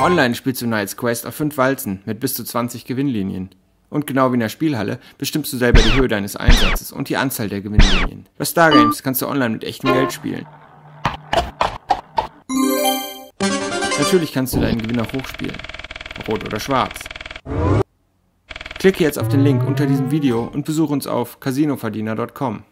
Auch online spielst du Knights Quest auf 5 Walzen mit bis zu 20 Gewinnlinien. Und genau wie in der Spielhalle bestimmst du selber die Höhe deines Einsatzes und die Anzahl der Gewinnlinien. Bei StarGames kannst du online mit echtem Geld spielen. Natürlich kannst du deinen Gewinn auch hochspielen. Rot oder schwarz. Klicke jetzt auf den Link unter diesem Video und besuche uns auf casinoverdiener.com.